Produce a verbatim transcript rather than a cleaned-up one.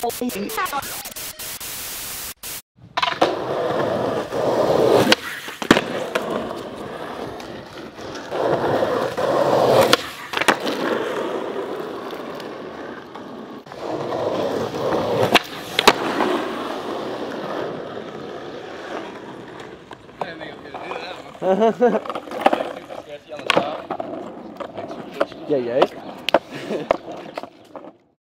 Oh, yeah, yeah.